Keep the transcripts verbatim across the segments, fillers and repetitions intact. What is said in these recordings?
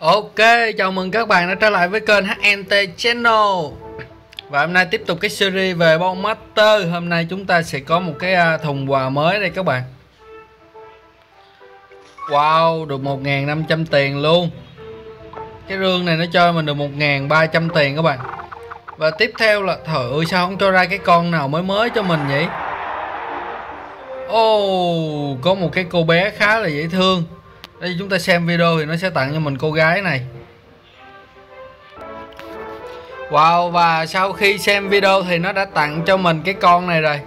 Ok, chào mừng các bạn đã trở lại với kênh hát en tê Channel. Và hôm nay tiếp tục cái series về Bowmasters. Hôm nay chúng ta sẽ có một cái thùng quà mới đây các bạn. Wow, được một nghìn năm trăm tiền luôn. Cái rương này nó cho mình được một nghìn ba trăm tiền các bạn. Và tiếp theo là, trời ơi sao không cho ra cái con nào mới mới cho mình vậy. Oh, có một cái cô bé khá là dễ thương. Đây chúng ta xem video thì nó sẽ tặng cho mình cô gái này. Wow, và sau khi xem video thì nó đã tặng cho mình cái con này rồi.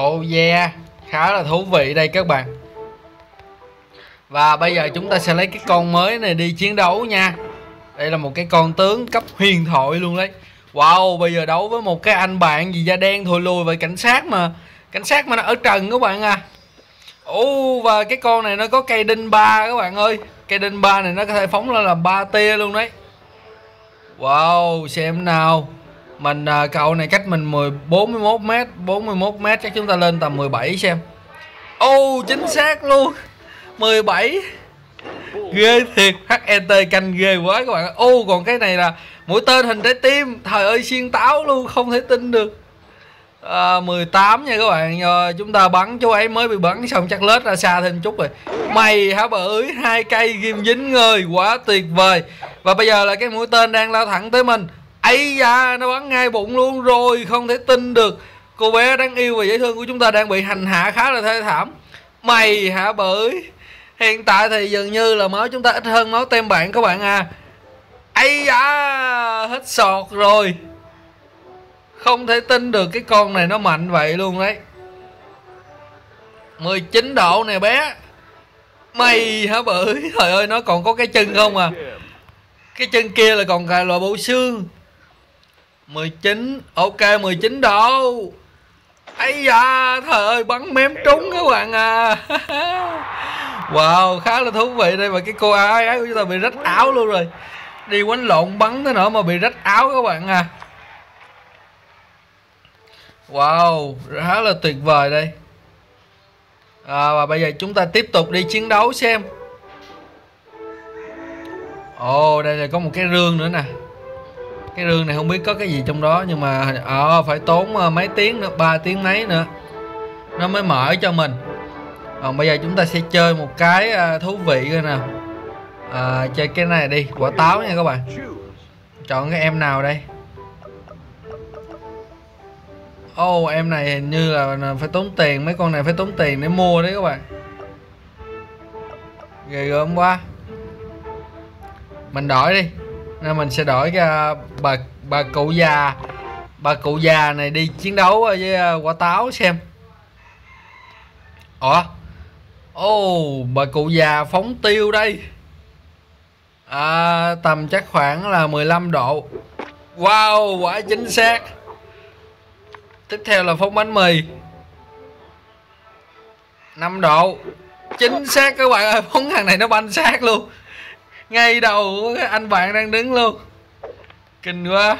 Oh yeah, khá là thú vị đây các bạn. Và bây giờ chúng ta sẽ lấy cái con mới này đi chiến đấu nha. Đây là một cái con tướng cấp huyền thoại luôn đấy. Wow, bây giờ đấu với một cái anh bạn gì da đen thùi lùi vậy, cảnh sát mà. Cảnh sát mà nó ở trần các bạn à. Ồ, và cái con này nó có cây đinh ba các bạn ơi. Cây đinh ba này nó có thể phóng lên là ba tia luôn đấy. Wow, xem nào. Mình cậu này cách mình mười bốn mươi mốt mét, bốn mươi mốt mét chắc chúng ta lên tầm mười bảy xem. Ồ, chính xác luôn. mười bảy. Ghê thiệt, hát en tê canh ghê quá các bạn. Ô, còn cái này là mũi tên hình trái tim. Trời ơi xiên táo luôn, không thể tin được. À, mười tám nha các bạn. À, chúng ta bắn chú ấy mới bị bắn xong chắc lết ra xa thêm chút rồi. Mày hả bà ơi, hai cây ghim dính người, quá tuyệt vời. Và bây giờ là cái mũi tên đang lao thẳng tới mình. Ấy da, nó bắn ngay bụng luôn rồi, không thể tin được. Cô bé đáng yêu và dễ thương của chúng ta đang bị hành hạ khá là thê thảm. Mày hả bà ơi. Hiện tại thì dường như là máu chúng ta ít hơn máu tem bạn các bạn à. Ấy da, hết sọt rồi. Không thể tin được cái con này nó mạnh vậy luôn đấy. Mười chín độ nè bé. Mày hả bưởi. Trời ơi, nó còn có cái chân không à. Cái chân kia là còn cài loại bộ xương. Mười chín. Ok, mười chín độ. Ây da, trời ơi, bắn mém trúng các bạn à. Wow, khá là thú vị đây. Và cái cô ái ái của chúng ta bị rách áo luôn rồi. Đi quánh lộn bắn tới nữa mà bị rách áo các bạn à. Wow, khá là tuyệt vời đây. à, Và bây giờ chúng ta tiếp tục đi chiến đấu xem. Ồ, oh, đây là có một cái rương nữa nè. Cái rương này không biết có cái gì trong đó. Nhưng mà à, phải tốn mấy tiếng nữa, ba tiếng mấy nữa nó mới mở cho mình. Còn bây giờ chúng ta sẽ chơi một cái thú vị coi nào. à, Chơi cái này đi, quả táo nha các bạn. Chọn cái em nào đây. Ô, oh, em này hình như là phải tốn tiền. Mấy con này phải tốn tiền để mua đấy các bạn. Ghê gớm quá. Mình đổi đi. Nên mình sẽ đổi cái bà, bà cụ già. Bà cụ già này đi chiến đấu với quả táo xem. Ủa. Ô, oh, bà cụ già phóng tiêu đây. à, Tầm chắc khoảng là mười lăm độ. Wow, quả chính xác. Tiếp theo là phóng bánh mì năm độ. Chính xác các bạn ơi. Phóng thằng này nó banh xác luôn. Ngay đầu của anh bạn đang đứng luôn. Kinh quá.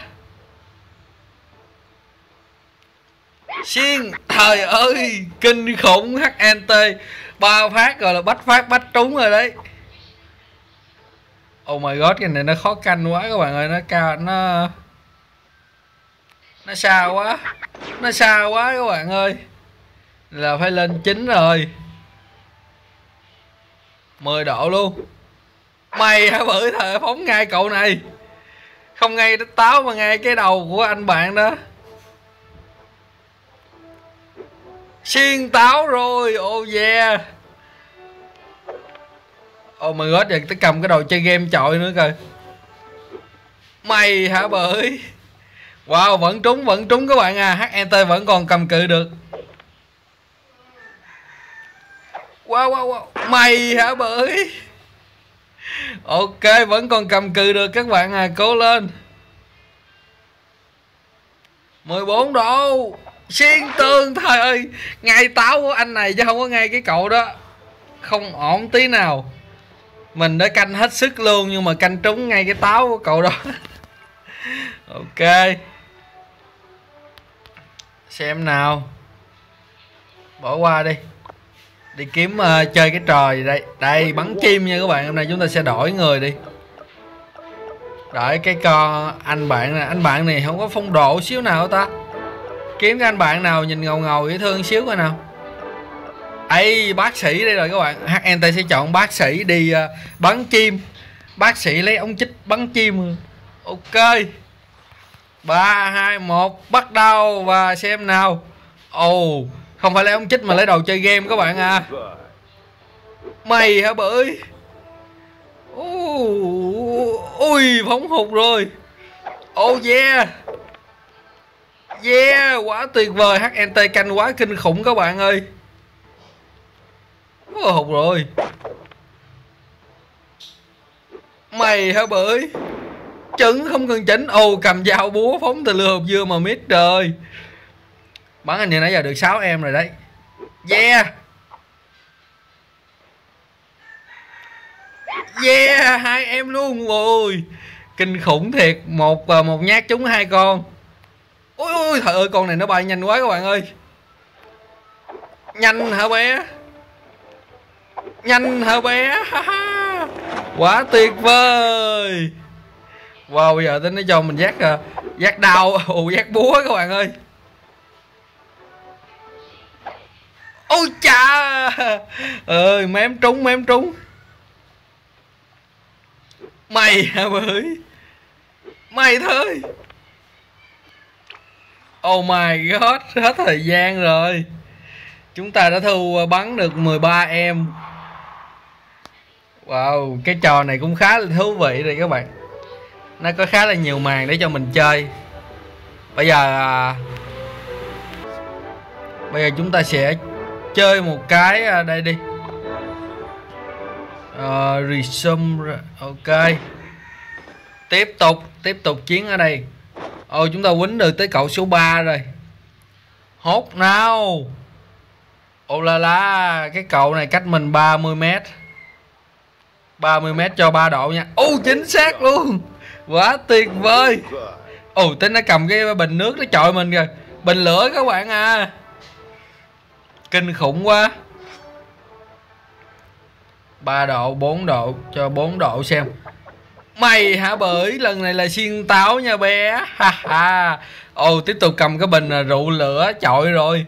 Xiên. Trời ơi, kinh khủng hát en tê. Ba phát rồi là bách phát bách trúng rồi đấy. Oh my god, cái này nó khó canh quá các bạn ơi. Nó cao, nó Nó xa quá. Nó xa quá các bạn ơi. Là phải lên chín rồi. mười độ luôn. Mày hả bưởi, thời phóng ngay cậu này. Không ngay đến táo mà ngay cái đầu của anh bạn đó. Xiên táo rồi. Oh yeah. Oh my god, giờ tới cầm cái đồ chơi game chọi nữa coi. Mày hả bưởi. Wow, vẫn trúng, vẫn trúng các bạn à. hát en tê vẫn còn cầm cự được. Wow, wow, wow. Mày hả bưởi. Ok, vẫn còn cầm cự được các bạn à. Cố lên. mười bốn độ. Xuyên tường. Trời ơi, ngay táo của anh này chứ không có ngay cái cậu đó. Không ổn tí nào. Mình đã canh hết sức luôn. Nhưng mà canh trúng ngay cái táo của cậu đó. Ok, xem nào. Bỏ qua đi. đi kiếm uh, chơi cái trò gì đây. Đây bắn chim nha các bạn. Hôm nay chúng ta sẽ đổi người đi. Đổi cái co anh bạn này. Anh bạn này không có phong độ xíu nào ta. Kiếm cái anh bạn nào nhìn ngầu ngầu dễ thương xíu coi nào. Ấy bác sĩ đây rồi các bạn. hát en tê sẽ chọn bác sĩ đi uh, bắn chim. Bác sĩ lấy ống chích bắn chim. Ok, ba hai một bắt đầu và xem nào. Ồ oh, không phải lấy ống chích mà lấy đầu chơi game các bạn à. Mày hả bởi. Oh, ui phóng hụt rồi. Oh yeah. Yeah quá tuyệt vời. hát en tê canh quá kinh khủng các bạn ơi. Oh, hụt rồi. Mày hả bởi. Chấn không cần chỉnh. Ồ oh, cầm dao búa phóng từ lừa hộp dưa mà mít trời. Bắn anh như nãy giờ được sáu em rồi đấy. Yeah. Yeah hai em luôn rồi. Kinh khủng thiệt. Một và một nhát trúng hai con. Ôi ôi trời ơi con này nó bay nhanh quá các bạn ơi. Nhanh hả bé. Nhanh hả bé. Quá tuyệt vời. Wow bây giờ tính nó cho mình giác giác đau. Ồ giác búa các bạn ơi. Ôi chà. Ơi mém trúng mém trúng. Mày hả bởi. Mày thôi. Oh my god. Hết thời gian rồi. Chúng ta đã thu bắn được mười ba em. Wow. Cái trò này cũng khá là thú vị rồi các bạn. Nó có khá là nhiều màn để cho mình chơi. Bây giờ Bây giờ chúng ta sẽ chơi một cái đây đi. Uh, resume. Ok. Tiếp tục. Tiếp tục chiến ở đây. Ôi chúng ta quýnh được tới cậu số ba rồi. Hốt nào. Ô la la. Cái cậu này cách mình ba mươi mét. ba mươi mét cho ba độ nha. Ô chính xác luôn. Quá tuyệt vời. Ồ tính nó cầm cái bình nước nó chọi mình rồi. Bình lửa các bạn à. Kinh khủng quá. ba độ bốn độ cho bốn độ xem. Mày hả bởi. Lần này là xiên táo nha bé. Ha ha. Ồ tiếp tục cầm cái bình rượu lửa chọi rồi.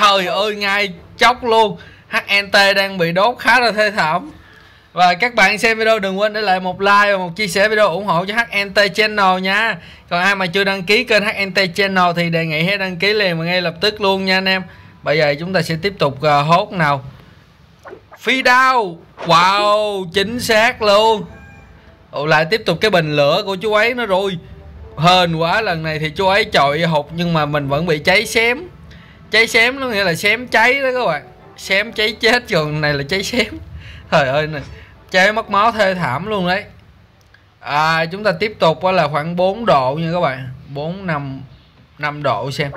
Trời ơi ngay chóc luôn. hát en tê đang bị đốt khá là thê thảm. Và các bạn xem video đừng quên để lại một like và một chia sẻ video ủng hộ cho hát en tê Channel nha. Còn ai mà chưa đăng ký kênh hát en tê Channel thì đề nghị hãy đăng ký liền và ngay lập tức luôn nha anh em. Bây giờ chúng ta sẽ tiếp tục uh, hốt nào. Phi đao. Wow chính xác luôn. Ồ, lại tiếp tục cái bình lửa của chú ấy nó rồi. Hên quá lần này thì chú ấy chọi hụt nhưng mà mình vẫn bị cháy xém. Cháy xém nó nghĩa là xém cháy đó các bạn. Xém cháy chết còn này là cháy xém. Trời ơi này. Cháy mất máu thê thảm luôn đấy. À, chúng ta tiếp tục là khoảng bốn độ nha các bạn. bốn, năm, năm độ xem.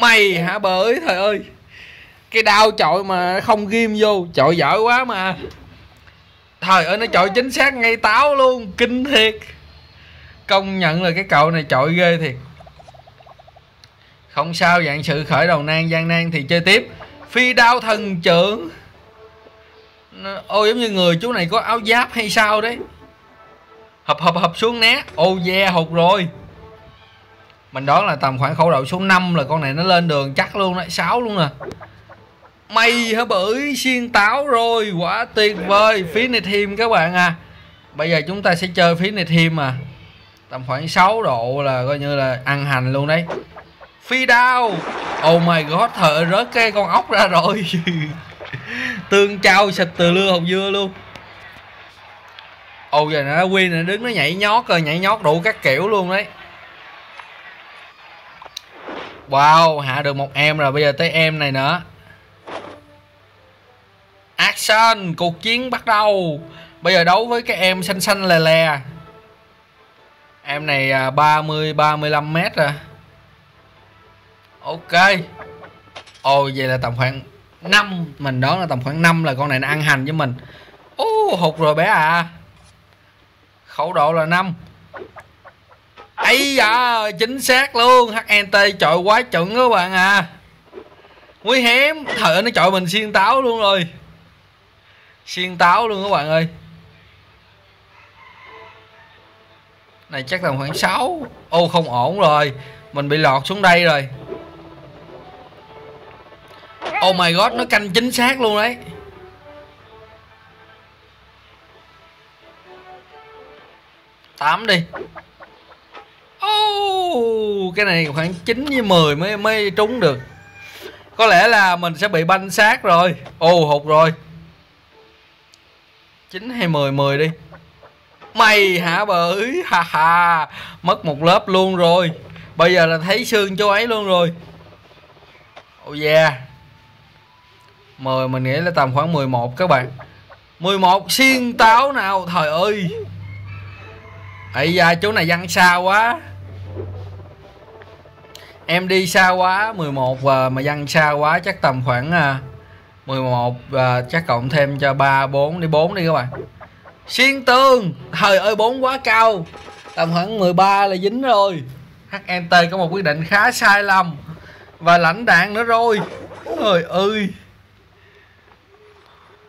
Mày hả bởi. Trời ơi. Cái đao chọi mà không ghim vô. Chọi giỏi quá mà. Trời ơi nó chọi chính xác ngay táo luôn. Kinh thiệt. Công nhận là cái cậu này chọi ghê thiệt. Không sao dạng sự khởi đầu nan gian nan thì chơi tiếp. Phi đao thần trưởng. Ôi giống như người chú này có áo giáp hay sao đấy. Hập hập hập xuống né. Oh yeah hụt rồi. Mình đoán là tầm khoảng khẩu độ số năm là con này nó lên đường chắc luôn đấy. Sáu luôn nè. Mày hả bởi. Xiên táo rồi. Quá tuyệt vời. Phí này thêm các bạn à. Bây giờ chúng ta sẽ chơi phí này thêm à. Tầm khoảng sáu độ là coi như là ăn hành luôn đấy. Phi đao. Oh my god. Trời ơi rớt cái con ốc ra rồi. Tương trao xịt từ lưa hồng dưa luôn. Ồ giờ nó Win này đứng nó nhảy nhót rồi. Nhảy nhót đủ các kiểu luôn đấy. Wow hạ được một em rồi. Bây giờ tới em này nữa. Action. Cuộc chiến bắt đầu. Bây giờ đấu với cái em xanh xanh lè lè. Em này ba mươi, ba mươi lăm mét rồi. Ok. Ồ vậy là tầm khoảng năm, mình đoán là tầm khoảng năm là con này nó ăn hành với mình. Ô hụt rồi bé à. Khẩu độ là năm. Ấy da chính xác luôn. hát en tê chọi quá chuẩn các bạn à. Nguy hiểm. Trời ơi, nó chọi mình xiên táo luôn rồi. Xiên táo luôn các bạn ơi. Này chắc tầm khoảng sáu. Ô không ổn rồi. Mình bị lọt xuống đây rồi. Oh my god, nó canh chính xác luôn đấy. Tám đi. Oh, cái này khoảng chín với mười mới mới trúng được. Có lẽ là mình sẽ bị banh xác rồi. Ồ oh, hụt rồi. Chín hay mười, mười đi. Mày hả bởi. Ha ha. Mất một lớp luôn rồi. Bây giờ là thấy xương chỗ ấy luôn rồi. Oh yeah. mười, mình nghĩ là tầm khoảng mười một các bạn. Mười một xiên táo nào. Trời ơi. Ây da, chú này văng xa quá. Em đi xa quá. Mười một và mà văng xa quá. Chắc tầm khoảng mười một và chắc cộng thêm cho ba, bốn đi, bốn đi các bạn. Xuyên tường. Trời ơi, bốn quá cao. Tầm khoảng mười ba là dính rồi. hát en tê có một quyết định khá sai lầm. Và lãnh đạn nữa rồi. Trời ơi.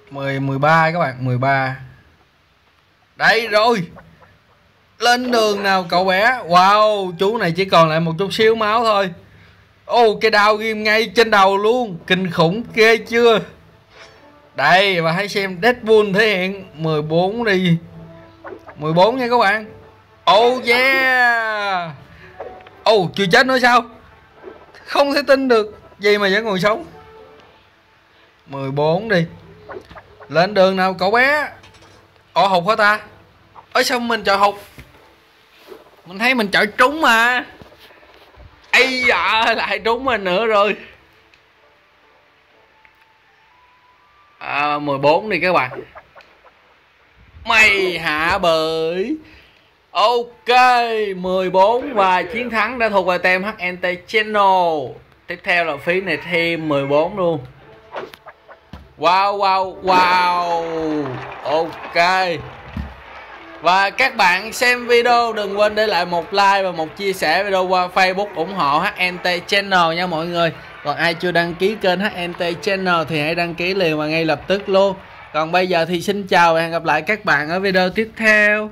Mười, mười ba các bạn, mười ba. Đây rồi. Lên đường nào cậu bé. Wow, chú này chỉ còn lại một chút xíu máu thôi. Ô oh, cái đao ghim ngay trên đầu luôn. Kinh khủng ghê chưa. Đây, và hãy xem Deadpool thể hiện. Mười bốn đi. Mười bốn nha các bạn. Oh yeah. Oh, chưa chết nữa sao. Không thể tin được. Gì mà vẫn còn sống. Mười bốn đi. Lên đường nào cậu bé. Ồ hụt hả ta. Ôi sao mình chọi hụt. Mình thấy mình chọi trúng mà. Ây dạ, lại trúng mình nữa rồi. À, mười bốn đi các bạn. Mày hạ bởi. Ok, mười bốn và chiến thắng đã thuộc về team hát en tê Channel. Tiếp theo là phí này thêm mười bốn luôn. Wow, wow, wow. Ok. Và các bạn xem video đừng quên để lại một like và một chia sẻ video qua Facebook ủng hộ hát en tê Channel nha mọi người. Còn ai chưa đăng ký kênh hát en tê Channel thì hãy đăng ký liền và ngay lập tức luôn. Còn bây giờ thì xin chào và hẹn gặp lại các bạn ở video tiếp theo.